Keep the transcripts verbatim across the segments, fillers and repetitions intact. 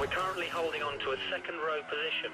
We're currently holding on to a second row position.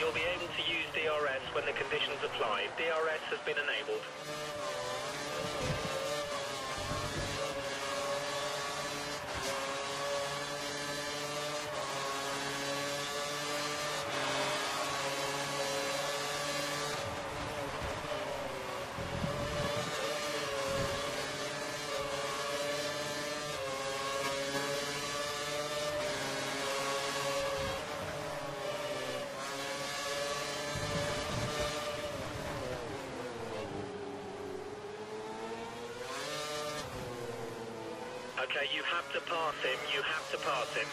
You'll be able to use D R S when the conditions apply. D R S has been enabled. Okay, you have to pass him, you have to pass him.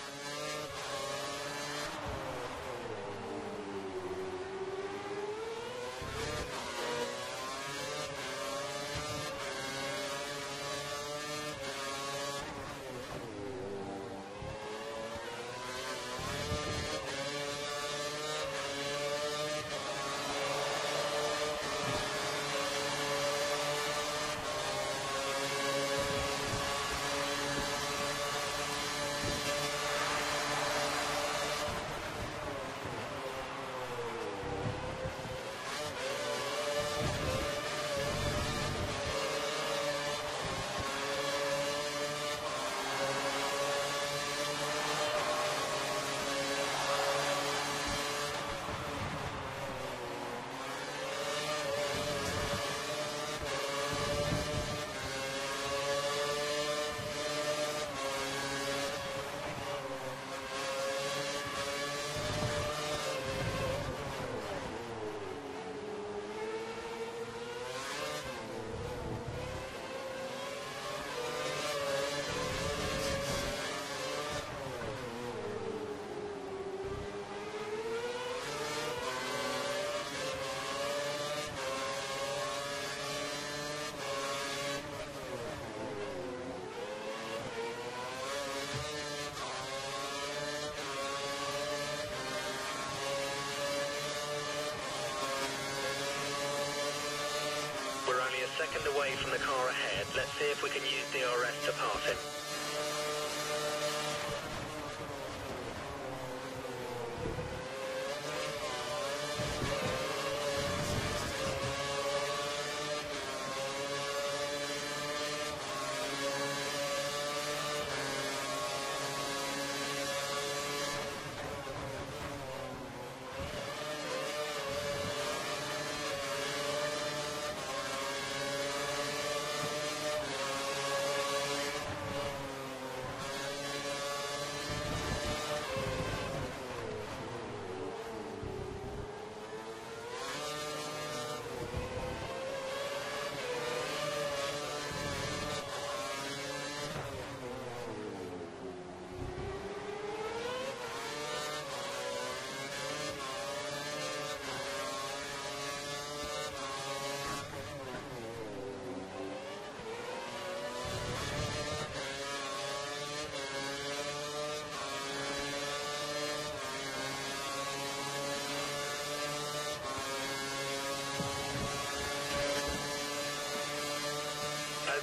second away from the car ahead. Let's see if we can use D R S to pass him.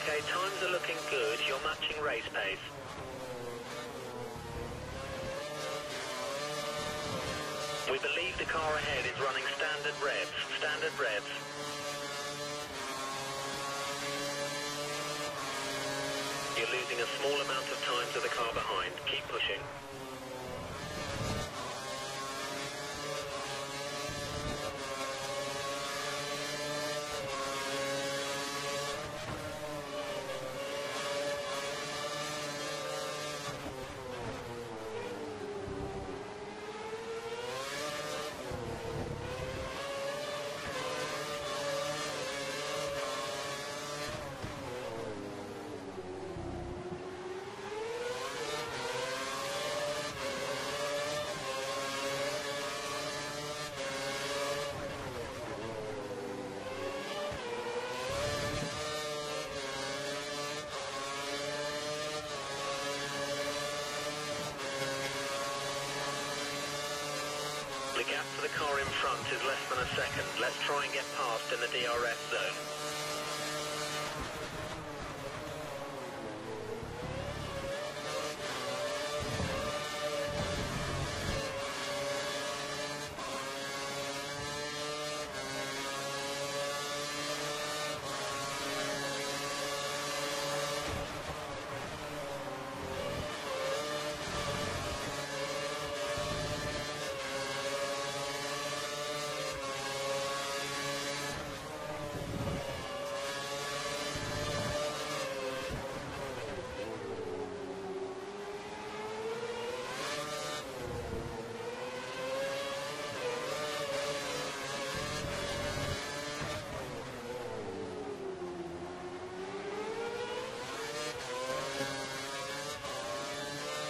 Okay, times are looking good. You're matching race pace. We believe the car ahead is running standard revs. Standard revs. You're losing a small amount of time to the car behind. Keep pushing. The gap to the car in front is less than a second. Let's try and get past in the D R S zone.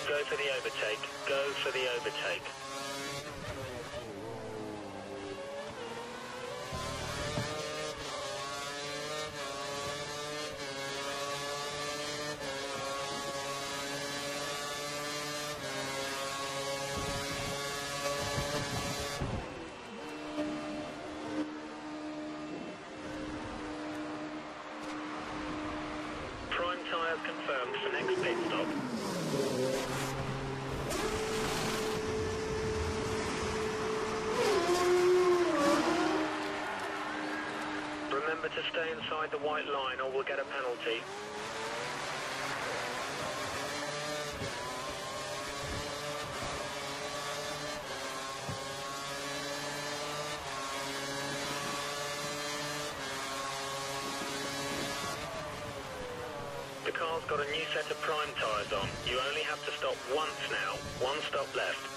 Go for the overtake. Go for the overtake. Prime tyres confirmed for next pit stop. Remember to stay inside the white line or we'll get a penalty. The car's got a new set of prime tyres on. You only have to stop once now. One stop left.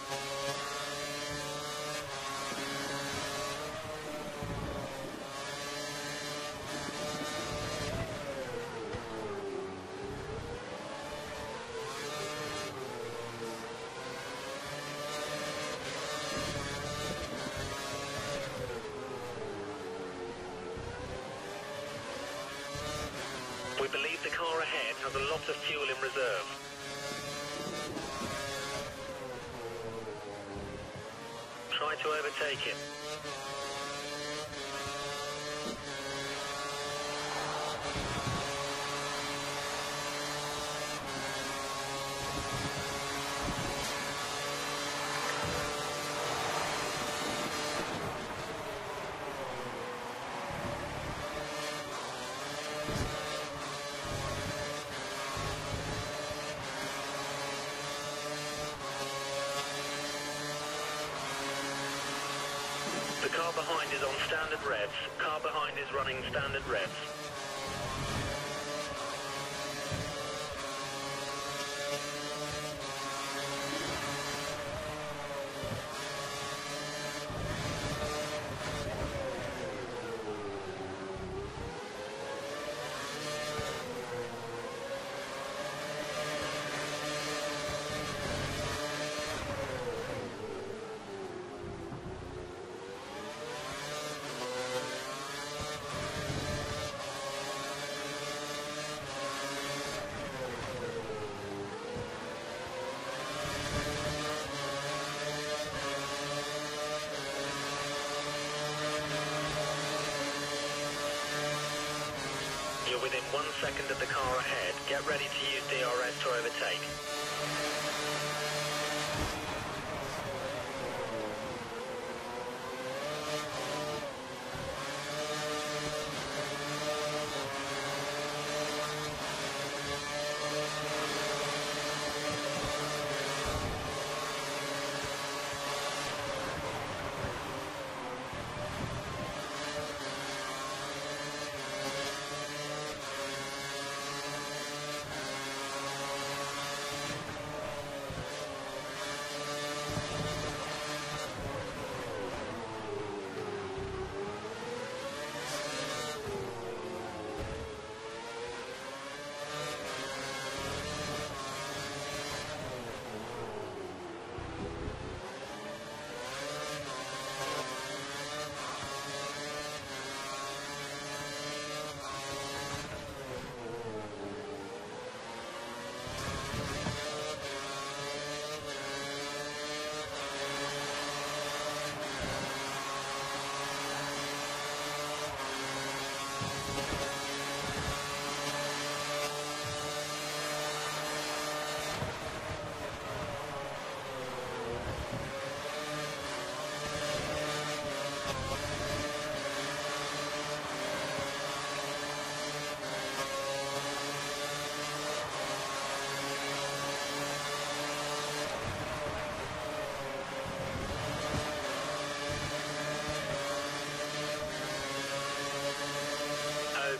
We believe the car ahead has a lot of fuel in reserve. Try to overtake it. Car behind is on standard revs. Car behind is running standard revs. You're within one second of the car ahead. Get ready to use D R S to overtake.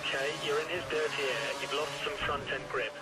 Okay, you're in his dirty air. You've lost some front-end grip.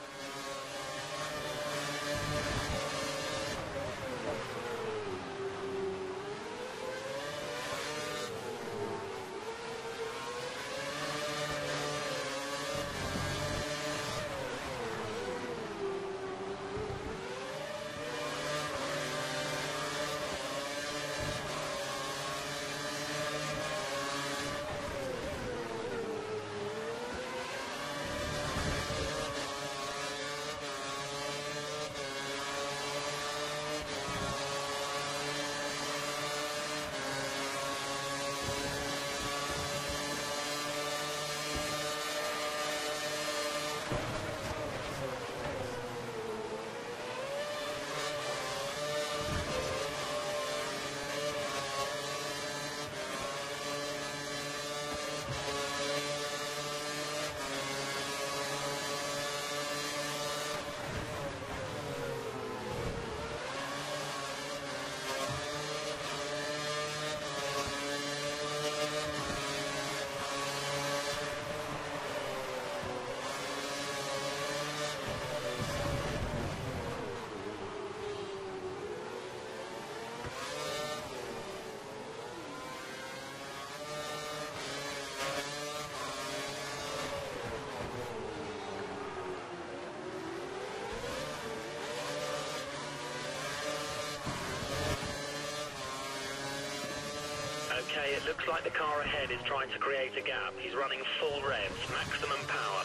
Okay, it looks like the car ahead is trying to create a gap. He's running full revs, maximum power.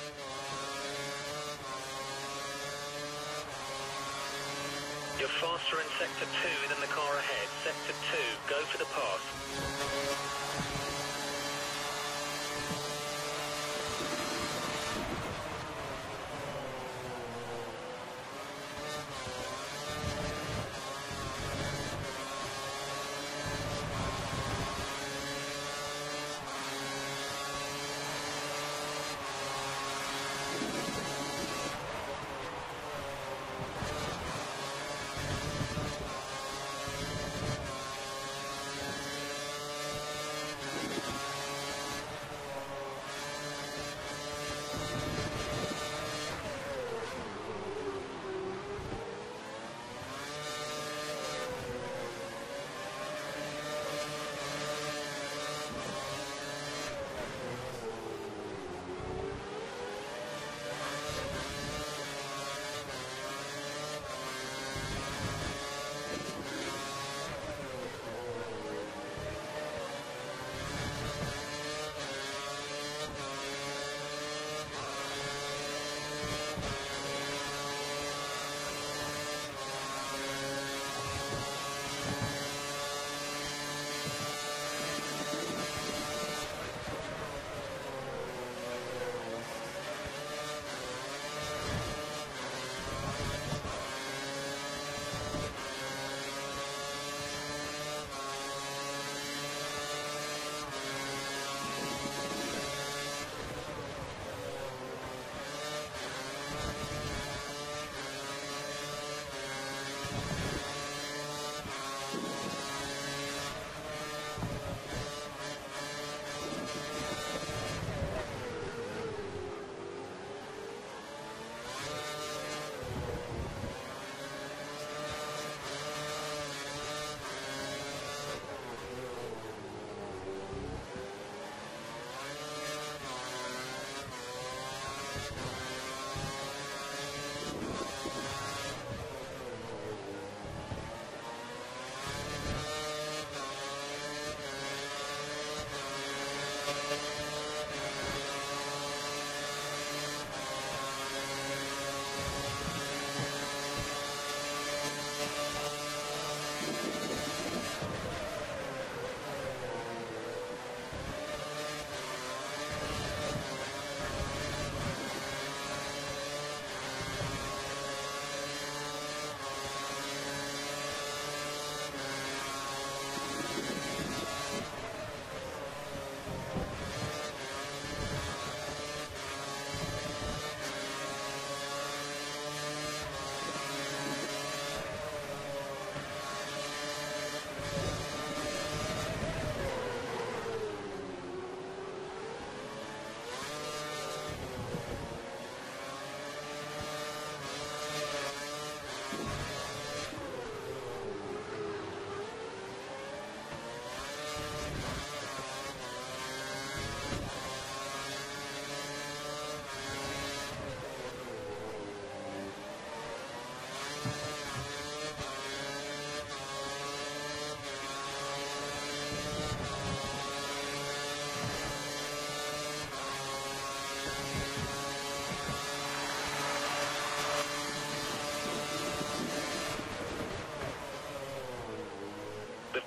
You're faster in sector two than the car ahead. Sector two, go for the pass.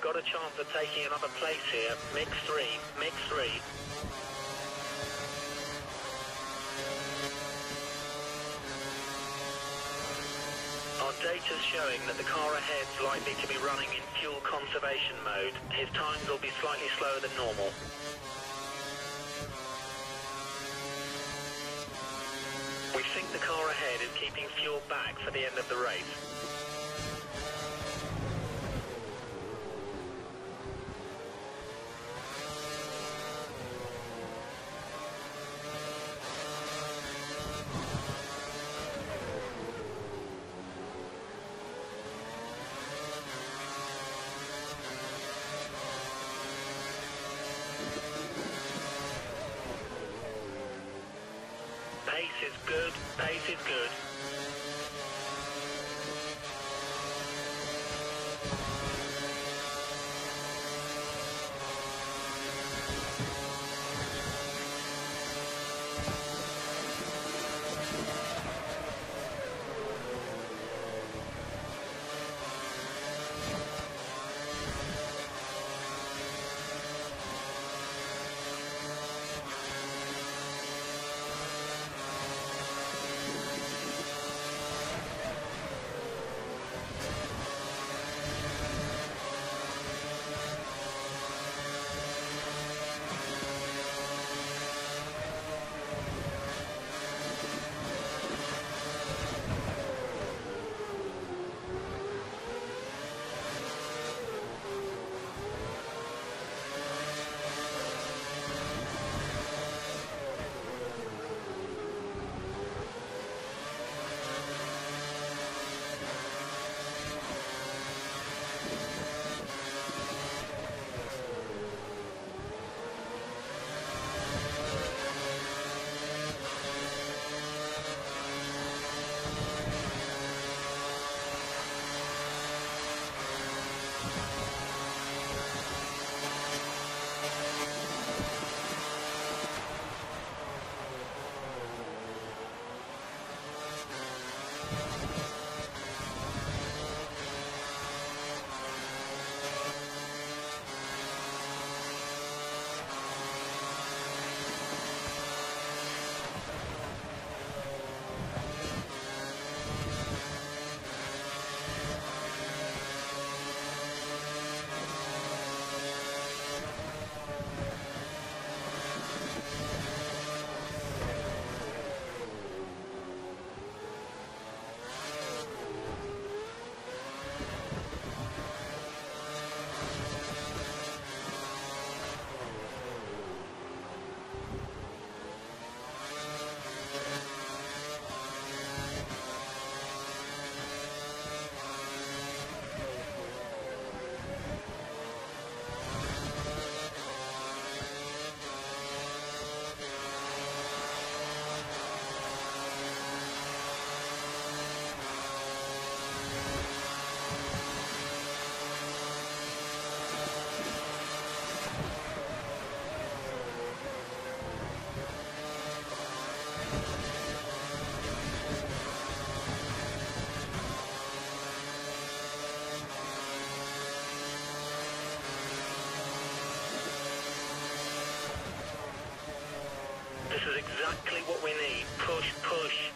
got a chance of taking another place here. Mix three, mix three. Our data's showing that the car ahead's likely to be running in fuel conservation mode. His times will be slightly slower than normal. We think the car ahead is keeping fuel back for the end of the race. Pace is good, pace is good. This is exactly what we need. Push, push.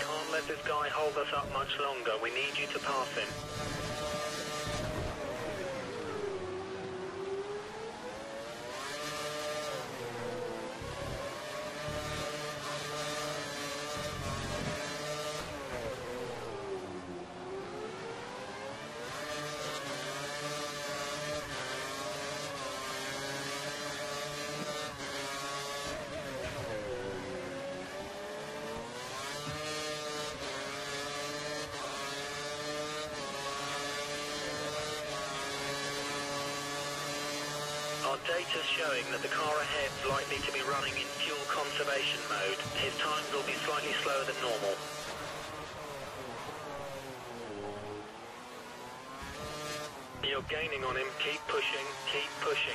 Can't let this guy hold us up much longer. We need you to pass him. Data's showing that the car ahead's likely to be running in fuel conservation mode. His times will be slightly slower than normal. You're gaining on him. Keep pushing, keep pushing.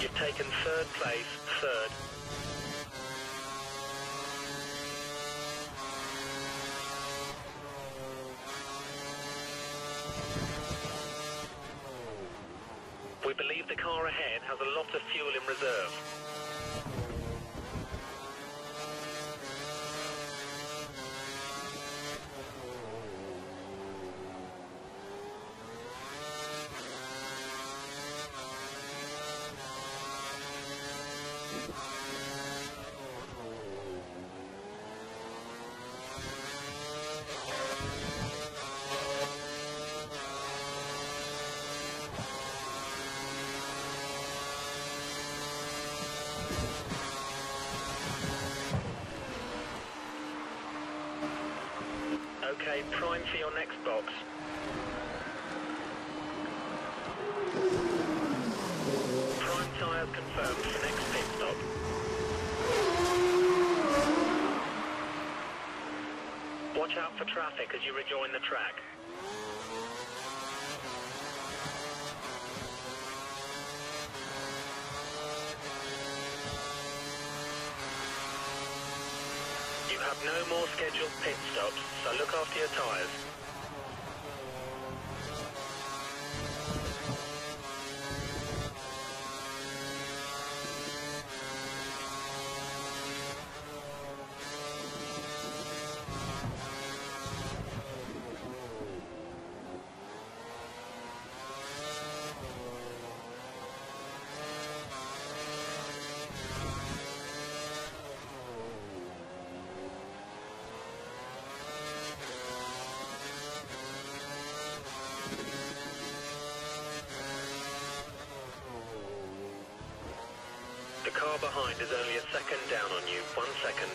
You've taken third place, third. We believe the car ahead has a lot of fuel in reserve. Okay, prime for your next box. Prime tyres confirmed for next pit stop. Watch out for traffic as you rejoin the track. You have no more scheduled pit stops, so look after your tyres. The car behind is only a second down on you, one second.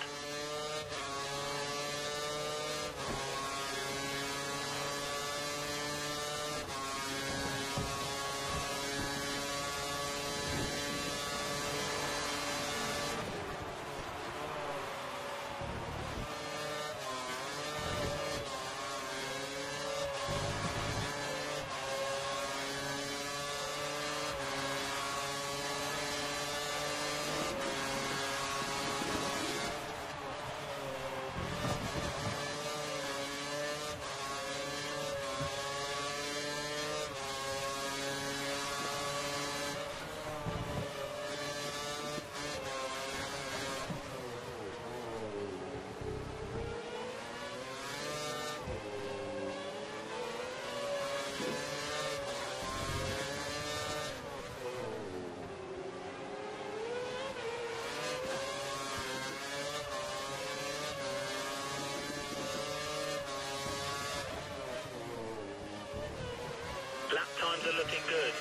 Lap times are looking good.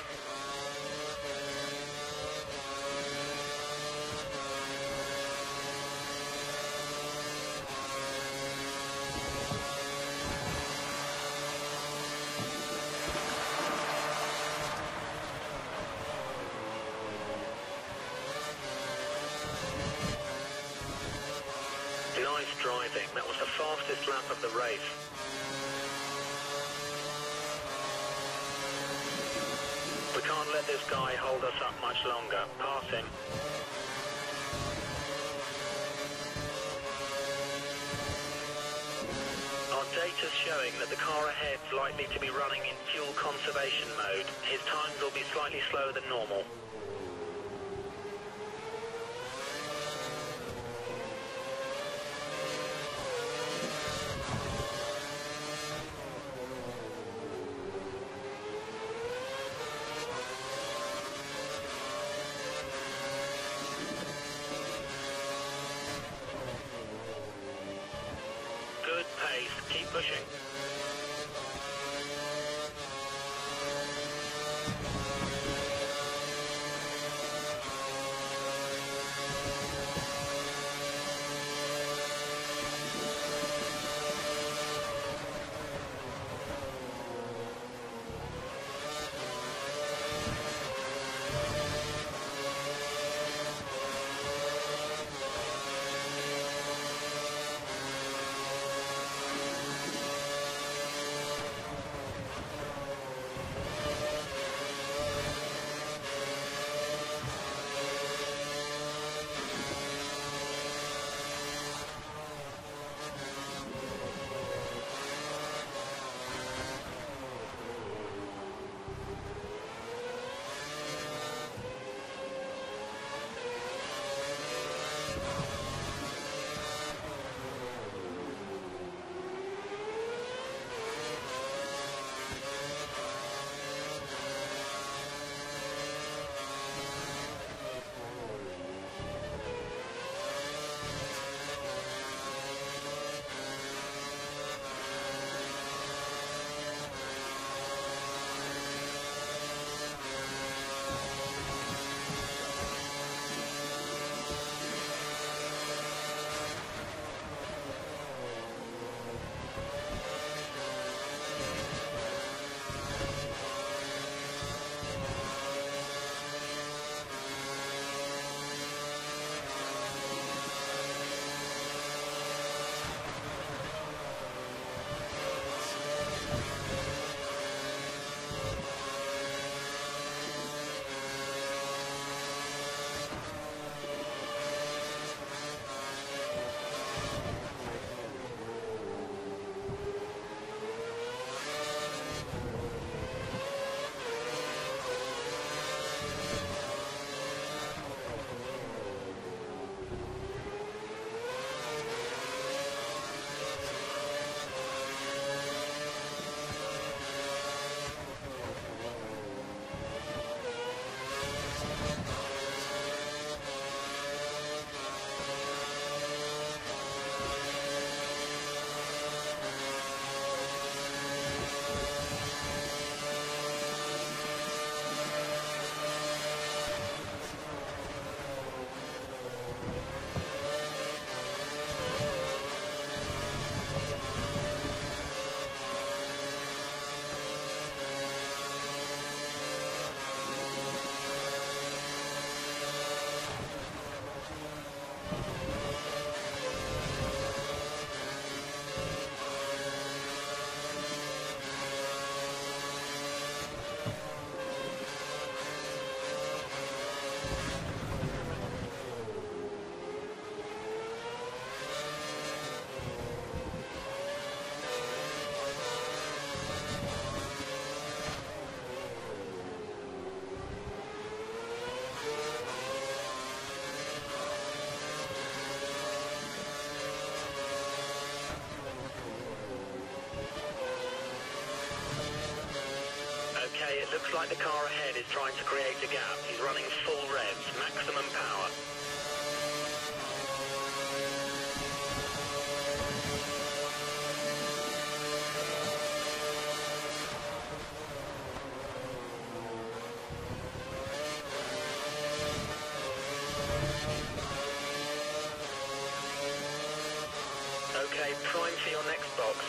Nice driving. That was the fastest lap of the race. Can't let this guy hold us up much longer. Pass him. Our data's showing that the car ahead's likely to be running in fuel conservation mode. His times will be slightly slower than normal. Keep pushing. it looks like the car ahead is trying to create a gap. He's running full revs, maximum power. Okay, prime for your next box.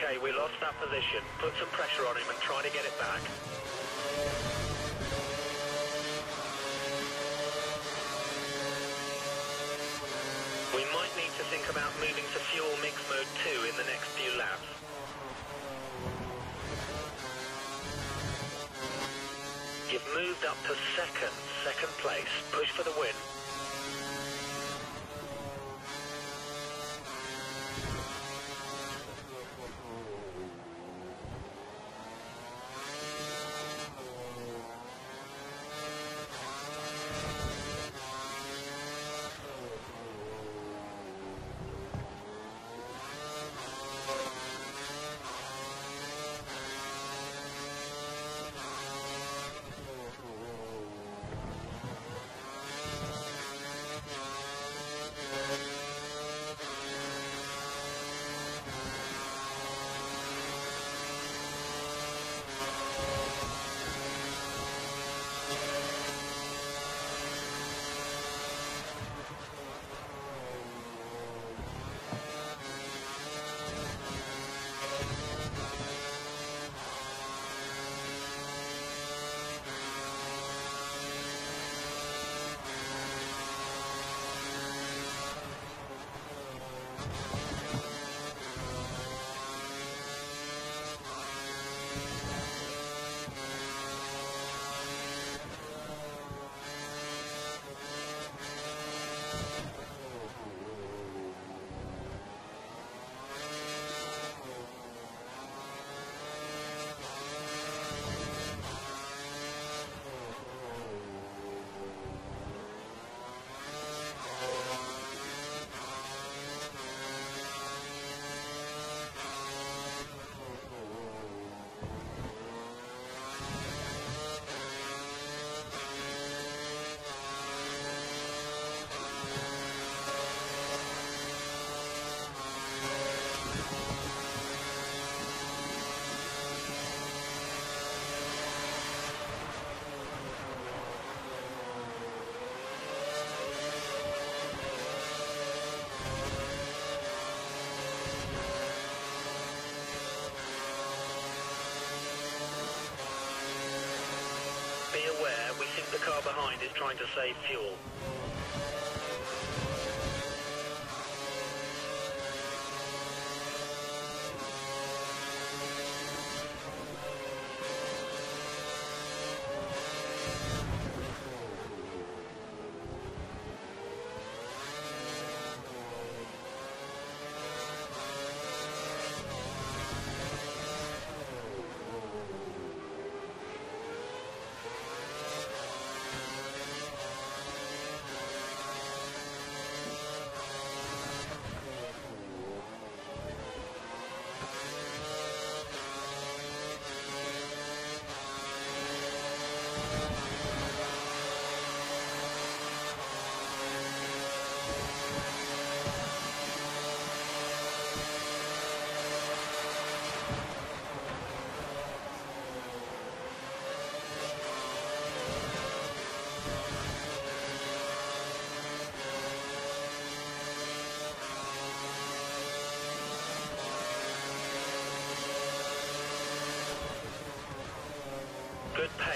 Okay, we lost that position. Put some pressure on him and try to get it back. We might need to think about moving to fuel mix mode two in the next few laps. You've moved up to second, second place. Push for the win. The car behind is trying to save fuel.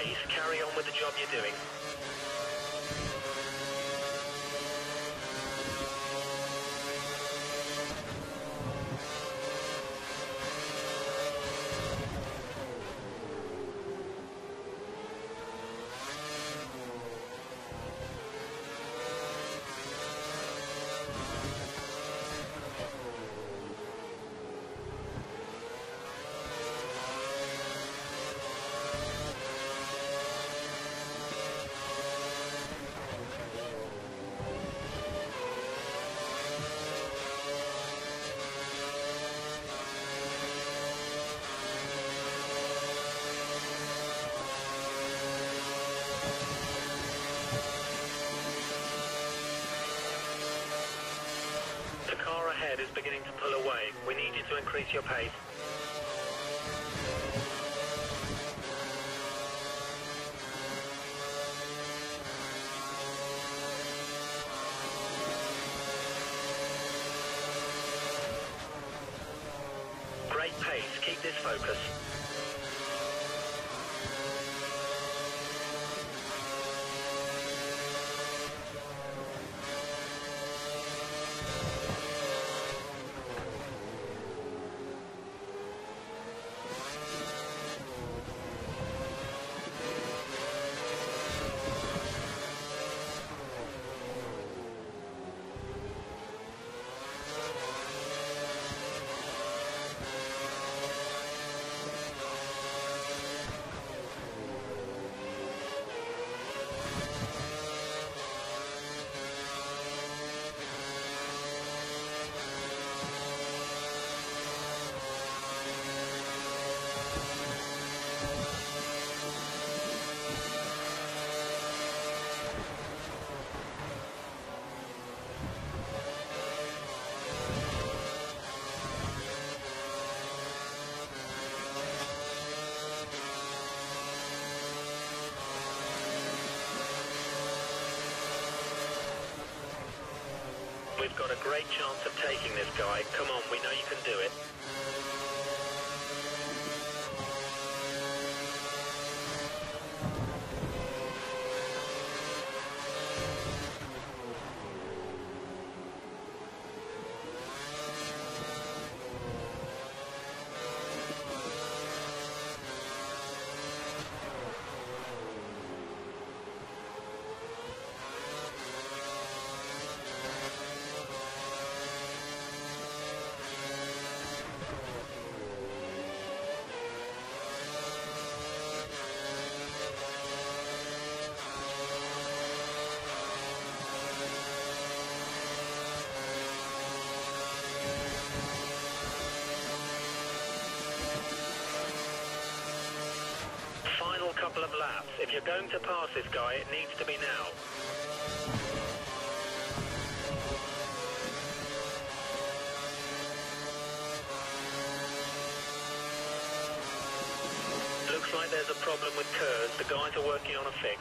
phase, carry on with the job you're doing. Is beginning to pull away. We need you to increase your pace. Great pace. Keep this focus. We've got a great chance of taking this guy. Come on, we know you can do it. Couple of laps. If you're going to pass this guy, it needs to be now. Looks like there's a problem with KERS. The guys are working on a fix.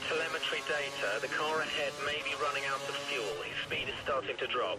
the telemetry data, the car ahead may be running out of fuel. His speed is starting to drop.